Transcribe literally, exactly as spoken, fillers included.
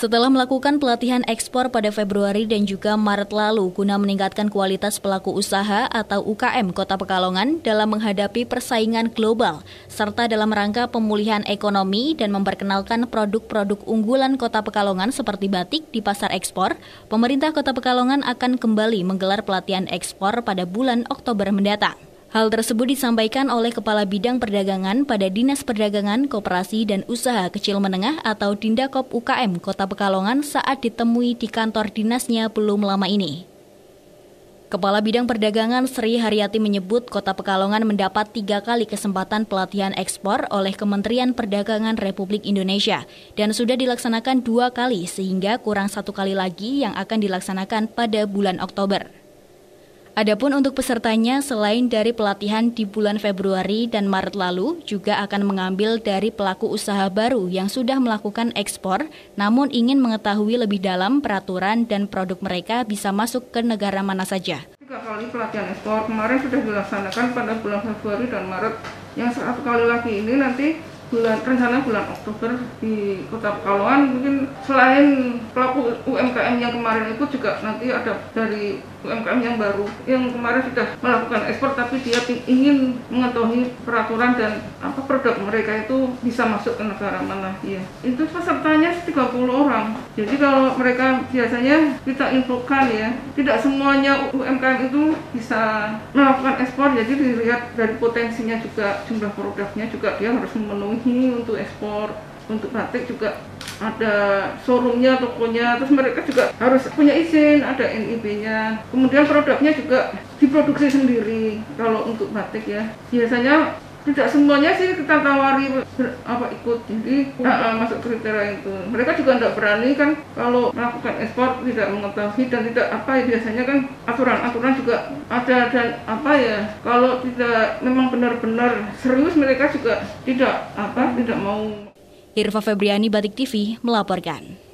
Setelah melakukan pelatihan ekspor pada Februari dan juga Maret lalu guna meningkatkan kualitas pelaku usaha atau U K M Kota Pekalongan dalam menghadapi persaingan global, serta dalam rangka pemulihan ekonomi dan memperkenalkan produk-produk unggulan Kota Pekalongan seperti batik di pasar ekspor, pemerintah Kota Pekalongan akan kembali menggelar pelatihan ekspor pada bulan Oktober mendatang. Hal tersebut disampaikan oleh Kepala Bidang Perdagangan pada Dinas Perdagangan, Koperasi, dan Usaha Kecil Menengah atau Dindakop U K M Kota Pekalongan saat ditemui di kantor dinasnya belum lama ini. Kepala Bidang Perdagangan Sri Haryati menyebut Kota Pekalongan mendapat tiga kali kesempatan pelatihan ekspor oleh Kementerian Perdagangan Republik Indonesia dan sudah dilaksanakan dua kali sehingga kurang satu kali lagi yang akan dilaksanakan pada bulan Oktober. Adapun untuk pesertanya, selain dari pelatihan di bulan Februari dan Maret lalu, juga akan mengambil dari pelaku usaha baru yang sudah melakukan ekspor, namun ingin mengetahui lebih dalam peraturan dan produk mereka bisa masuk ke negara mana saja. Tiga kali pelatihan ekspor kemarin sudah dilaksanakan pada bulan Februari dan Maret. Yang satu kali lagi ini nanti bulan rencana bulan Oktober di Kota Pekalongan. Mungkin selain pelaku U M K M yang kemarin ikut juga nanti ada dari U M K M yang baru, yang kemarin sudah melakukan ekspor tapi dia ingin mengetahui peraturan dan apa produk mereka itu bisa masuk ke negara mana. Ya. Itu pesertanya tiga puluh orang. Jadi kalau mereka biasanya kita infokan ya, tidak semuanya U M K M itu bisa melakukan ekspor, jadi dilihat dari potensinya juga, jumlah produknya juga dia harus memenuhi untuk ekspor. Untuk batik juga ada showroomnya, tokonya, terus mereka juga harus punya izin, ada N I B-nya. Kemudian produknya juga diproduksi sendiri kalau untuk batik ya. Biasanya tidak semuanya sih kita tawari apa ikut, jadi uh, masuk kriteria itu. Mereka juga tidak berani kan kalau melakukan ekspor tidak mengetahui dan tidak apa ya, biasanya kan aturan-aturan juga ada dan apa ya, kalau tidak memang benar-benar serius mereka juga tidak apa tidak mau. Hirva Febriani, Batik T V, melaporkan.